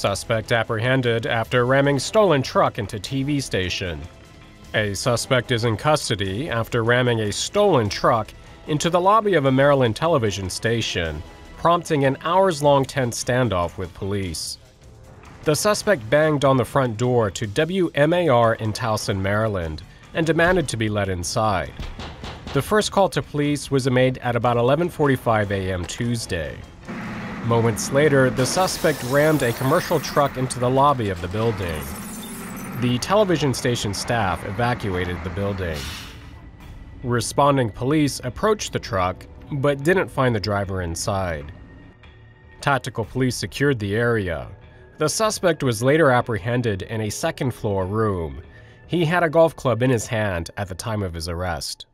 Suspect apprehended after ramming stolen truck into TV station. A suspect is in custody after ramming a stolen truck into the lobby of a Maryland television station, prompting an hours-long tense standoff with police. The suspect banged on the front door to WMAR in Towson, Maryland, and demanded to be let inside. The first call to police was made at about 11:45 a.m. Tuesday. Moments later, the suspect rammed a commercial truck into the lobby of the building. The television station staff evacuated the building. Responding police approached the truck, but didn't find the driver inside. Tactical police secured the area. The suspect was later apprehended in a second-floor room. He had a golf club in his hand at the time of his arrest.